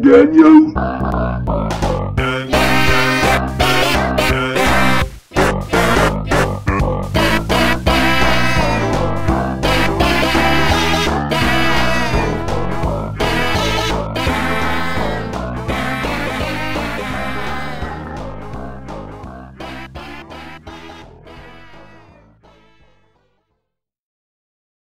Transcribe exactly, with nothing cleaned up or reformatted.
Daniel!